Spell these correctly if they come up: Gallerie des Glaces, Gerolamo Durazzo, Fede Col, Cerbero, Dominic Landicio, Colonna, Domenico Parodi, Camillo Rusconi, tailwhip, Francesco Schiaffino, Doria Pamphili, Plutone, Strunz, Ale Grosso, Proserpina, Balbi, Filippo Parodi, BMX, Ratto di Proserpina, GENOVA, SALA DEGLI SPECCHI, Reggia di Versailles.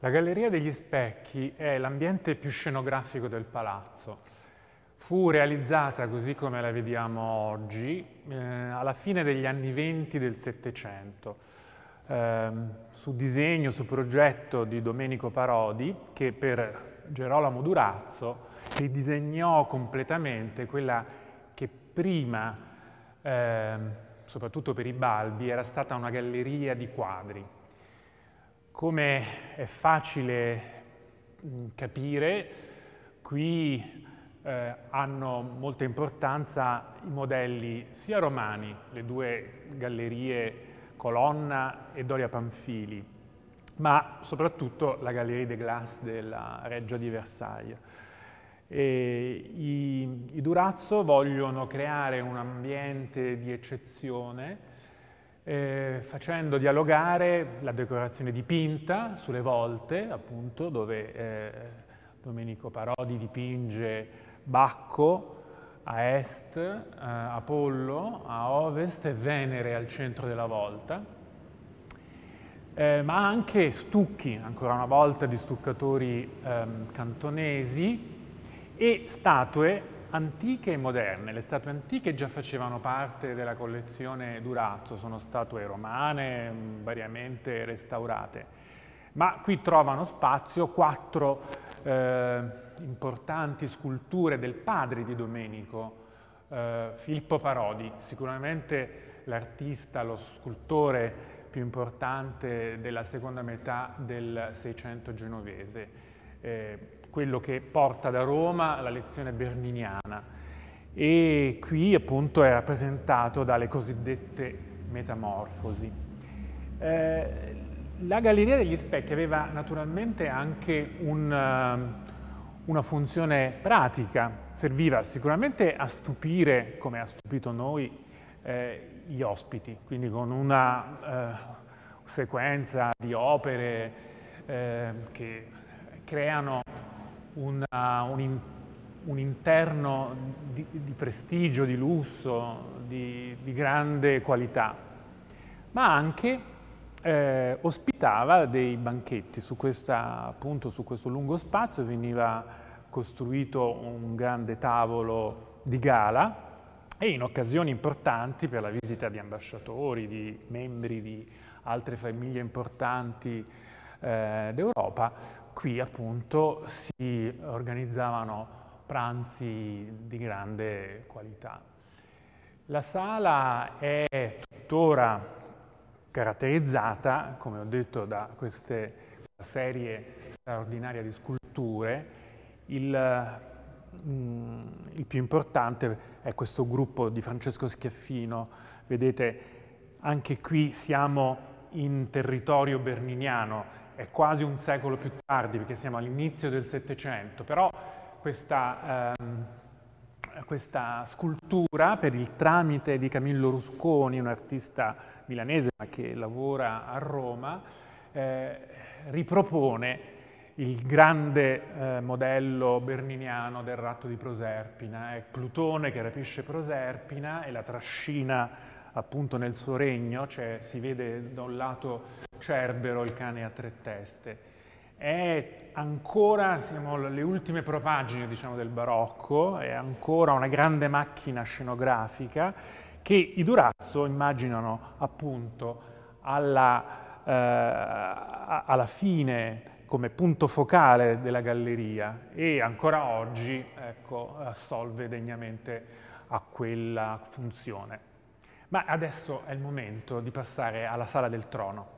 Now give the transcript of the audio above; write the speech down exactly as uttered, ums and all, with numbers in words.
La Galleria degli Specchi è l'ambiente più scenografico del palazzo. Fu realizzata, così come la vediamo oggi, eh, alla fine degli anni venti del Settecento, eh, su disegno, su progetto di Domenico Parodi, che per Gerolamo Durazzo ridisegnò completamente quella che prima, eh, soprattutto per i Balbi, era stata una galleria di quadri. Come è facile capire, qui eh, hanno molta importanza i modelli sia romani, le due gallerie Colonna e Doria Pamphili, ma soprattutto la Gallerie des Glaces della Reggia di Versailles. E i, I Durazzo vogliono creare un ambiente di eccezione, Eh, facendo dialogare la decorazione dipinta sulle volte, appunto, dove eh, Domenico Parodi dipinge Bacco a est, eh, Apollo a ovest e Venere al centro della volta, eh, ma anche stucchi, ancora una volta, di stuccatori eh, cantonesi e statue antiche e moderne. Le statue antiche già facevano parte della collezione Durazzo, sono statue romane, variamente restaurate, ma qui trovano spazio quattro eh, importanti sculture del padre di Domenico, eh, Filippo Parodi, sicuramente l'artista, lo scultore più importante della seconda metà del Seicento genovese. Eh, quello che porta da Roma la lezione berniniana, e qui appunto è rappresentato dalle cosiddette metamorfosi. Eh, la Galleria degli Specchi aveva naturalmente anche un, una funzione pratica, serviva sicuramente a stupire, come ha stupito noi, eh, gli ospiti, quindi con una eh, sequenza di opere eh, che creano Una, un, un interno di, di prestigio, di lusso, di, di grande qualità, ma anche eh, ospitava dei banchetti. Su, questa, appunto, su questo lungo spazio veniva costruito un grande tavolo di gala e in occasioni importanti per la visita di ambasciatori, di membri di altre famiglie importanti eh, d'Europa, qui appunto si organizzavano pranzi di grande qualità. La sala è tuttora caratterizzata, come ho detto, da queste serie straordinarie di sculture. Il, mh, il più importante è questo gruppo di Francesco Schiaffino. Vedete, anche qui siamo in territorio berniniano, è quasi un secolo più tardi, perché siamo all'inizio del Settecento, però questa, ehm, questa scultura, per il tramite di Camillo Rusconi, un artista milanese ma che lavora a Roma, eh, ripropone il grande eh, modello berniniano del Ratto di Proserpina. È Plutone che rapisce Proserpina e la trascina appunto nel suo regno, cioè si vede da un lato Cerbero, il cane a tre teste. È ancora, siamo alle ultime propagine, diciamo, del barocco, è ancora una grande macchina scenografica che i Durazzo immaginano appunto alla, eh, alla fine come punto focale della galleria, e ancora oggi, ecco, assolve degnamente a quella funzione. Ma adesso è il momento di passare alla Sala del Trono.